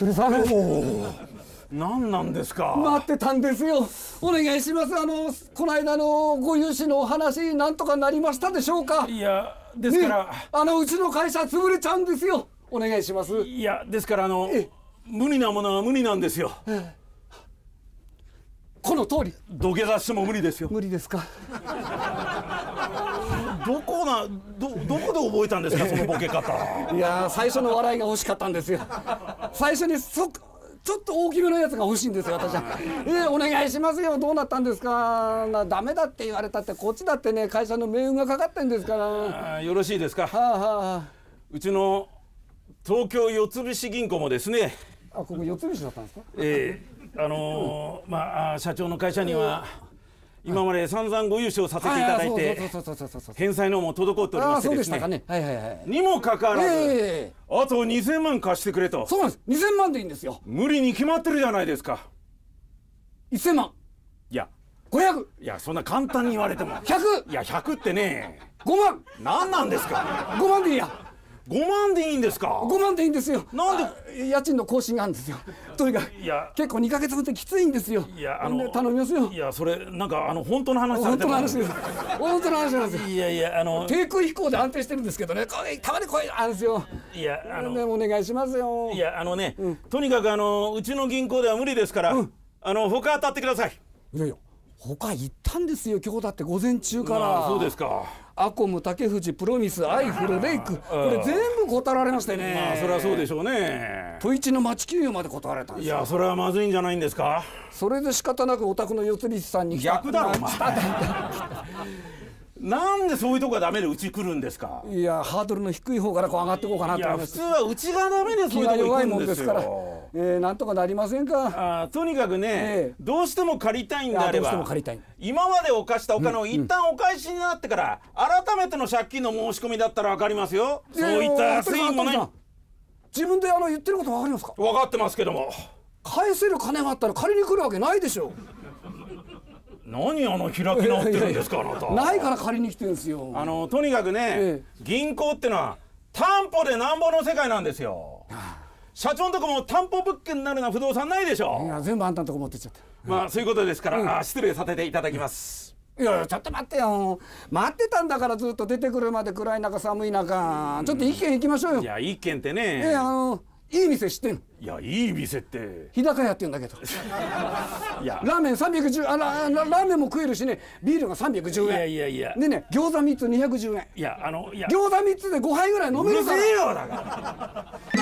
鳥さん、何なんですか。待ってたんですよ。お願いします。この間のご融資のお話、なんとかなりましたでしょうか。いや、ですから、ね、うちの会社潰れちゃうんですよ。お願いします。いや、ですから無理なものは無理なんですよ。この通り。土下座しても無理ですよ。無理ですか。どこで覚えたんですか、そのボケ方。いや、最初の笑いが欲しかったんですよ。最初にちょっと大きめのやつが欲しいんですよ、私は。お願いしますよ、どうなったんですか。ダメだって言われたって、こっちだってね、会社の命運がかかってんですから。よろしいですか。うちの東京四つ菱銀行もですね。あ、ここ四つ菱だったんですか。社長の会社には今まで散々ご融資をさせていただいて、返済の方も滞っておりましてですね。にもかかわらず、あと2000万貸してくれと。そうなんです。2000万でいいんですよ。無理に決まってるじゃないですか。1000万。いや、500。いや、そんな簡単に言われても。100。いや、100ってね、5万。何なんですか。5万でいいや。5万でいいんですか。5万でいいんですよ。なんで家賃の更新があるんですよ。とにかく結構2ヶ月分ってきついんですよ。いや、頼みますよ。いや、それなんか本当の話なんで。本当の話です。本当の話なんですよ。いやいや、低空飛行で安定してるんですけどね、たまにこういうあるんですよ。いや、お願いしますよ。いや、ね、とにかくうちの銀行では無理ですから、他当たってください。いやいや、他行ったんですよ、今日だって午前中から。そうですか。アコム、竹藤、プロミス、アイフル、レイク、これ全部断られましてね。まあ、それはそうでしょうね。都一の町給与まで断られたんですよ。いや、それはまずいんじゃないんですか。それで仕方なくお宅の四つ菱さんに来た。逆だろお前。なんでそういうとこがダメでうち来るんですか。いや、ハードルの低い方から上がっていこうかなと思います。いや、普通はうちがダメでそういうとこ行くもんですから。なんとかなりませんか。とにかくね、どうしても借りたいんであれば、今まで犯したお金を一旦お返しになってから改めての借金の申し込みだったら分かりますよ。そういった推移もね。自分で言ってること分かりますか。分かってますけども、返せる金があったら借りに来るわけないでしょ。何開き直ってるんですか、あなた。ないから借りに来てるんですよ。とにかくね、銀行ってのは担保でなんぼの世界なんですよ。社長のとこも担保物件になるような不動産ないでしょ。いや、全部あんたのとこ持ってっちゃった。まあ、そういうことですから、失礼させていただきます。いや、ちょっと待ってよ。待ってたんだから、ずっと出てくるまで暗い中寒い中、ちょっと一軒行きましょうよ。いや、一軒ってね、いい店知ってんの。いや、いい店って日高屋って言うんだけど。いや、ラーメン310、ラーメンも食えるしね、ビールが310円。いやいやいや、でね、餃子3つ210円。いや、餃子3つで5杯ぐらい飲めるから。うるせえよだから。